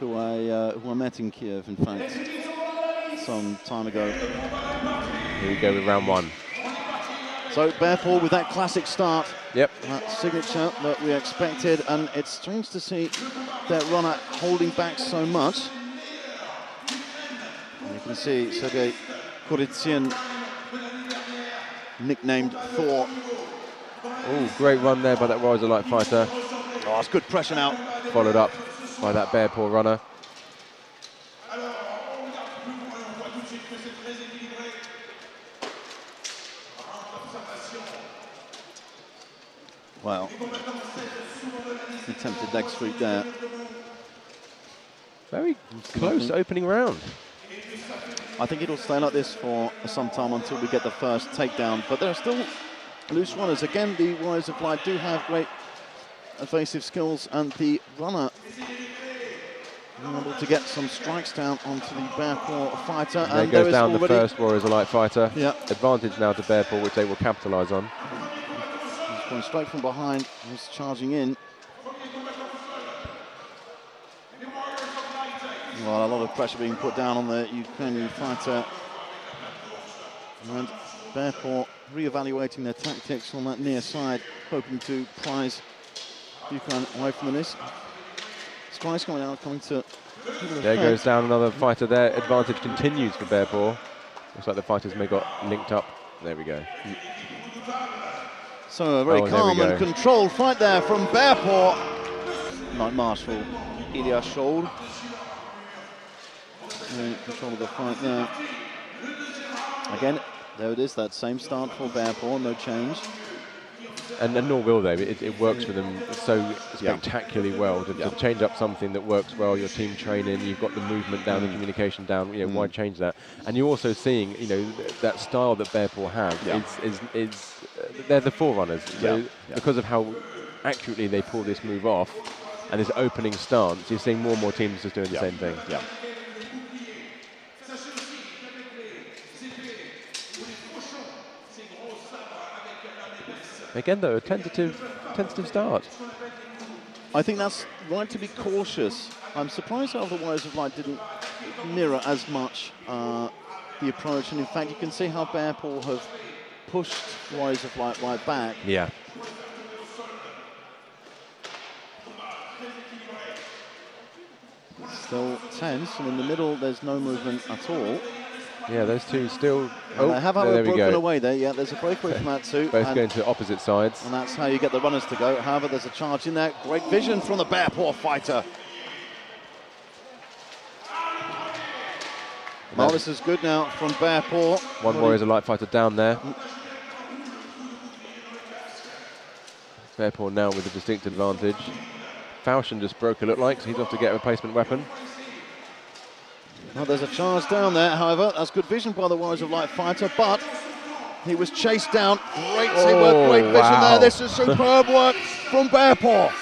who I met in Kiev, in fact, some time ago. Here we go with round one. So Bear Paw with that classic start. Yep. That signature that we expected, and it's strange to see their runner holding back so much. And you can see Sergei Koritsyn, nicknamed Thor. Oh, great run there by that Warriors of Light fighter. Oh, it's good pressure now. Followed up by that Bear Paw runner. Well, attempted leg sweep there. Very close opening round. I think it'll stay like this for some time until we get the first takedown, but there are still loose runners. Again, the Warriors of Light do have great evasive skills, and the runner able to get some strikes down onto the Bear Paw fighter. And there goes down the first Warriors of Light fighter. Yeah. Advantage now to Bear Paw, which they will capitalise on. He's going straight from behind, he's charging in. Well, a lot of pressure being put down on the Ukrainian fighter. And Bear Paw re-evaluating their tactics on that near side, hoping to prize Ukraine away from the miss. Sky's coming out, coming to... There goes down another fighter there. Advantage continues for Bear Paw. Looks like the fighters may have got linked up. There we go. So a very calm and controlled fight there from Bear Paw. Night Marshal Ilya Shol. In control of the fight now. Again, there it is, that same start for Bear Paw, no change. And nor will they. It works for them so spectacularly well to change up something that works well. Your team training, you've got the movement down, the communication down. You know, why change that? And you're also seeing, you know, that style that Bear Paw have. They're the forerunners. So because of how accurately they pull this move off and this opening stance, you're seeing more and more teams just doing the same thing. Yeah. Again, though, a tentative start. I think that's right to be cautious. I'm surprised how the Warriors of Light didn't mirror as much the approach. And in fact, you can see how Bear Paw have pushed Warriors of Light right back. Yeah. Still tense, and in the middle, there's no movement at all. Yeah, those two still... Oh, they have broken away there, yeah. There's a breakaway from that too. Both going to opposite sides. And that's how you get the runners to go. However, there's a charge in there. Great vision from the Bear Paw fighter. Well, this is good now from Bear Paw. One Warriors of Light fighter down there. Bear Paw now with a distinct advantage. Falchion just broke, it looked like, so he's off to get a replacement weapon. Well, there's a charge down there, however. That's good vision by the Warriors of Light fighter, but he was chased down. Great teamwork, great vision there. This is superb work from Bear Paw.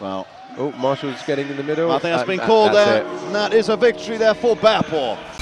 Well, Marshall's getting in the middle. I think that's been called there. It. And that is a victory there for Bear Paw.